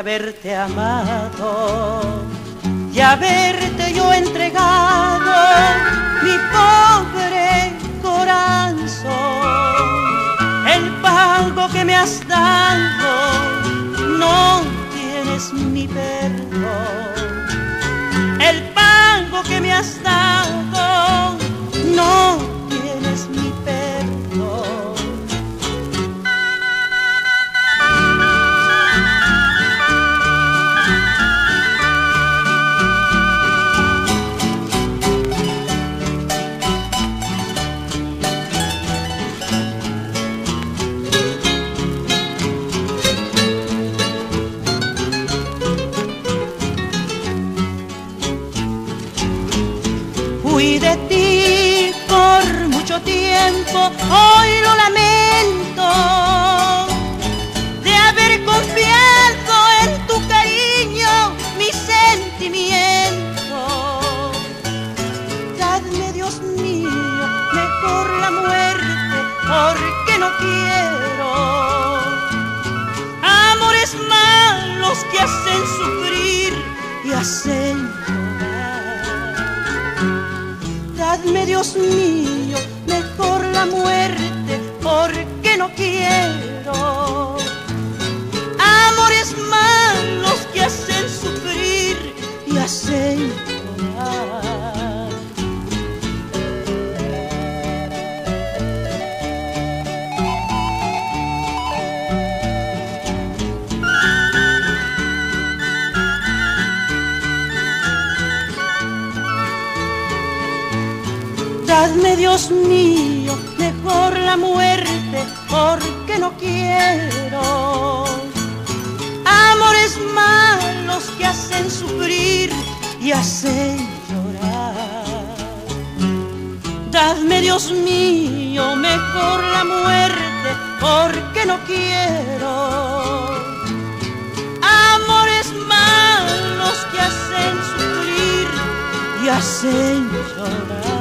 haberte amado, de haberte yo entregado mi pobre corazón. El pago que me has dado no tienes mi perdón. El pago que me has dado no tienes mi perdón. Hoy lo lamento de haber confiado en tu cariño mi sentimiento. Dadme, Dios mío, mejor la muerte, porque no quiero amores malos que hacen sufrir y hacen llorar. Dadme, Dios mío, por la muerte, porque no quiero amores malos que hacen sufrir y hacen llorar. Dadme, Dios mío, mejor la muerte, porque no quiero amores malos que hacen sufrir y hacen llorar. Dadme, Dios mío, mejor la muerte, porque no quiero amores malos que hacen sufrir y hacen llorar.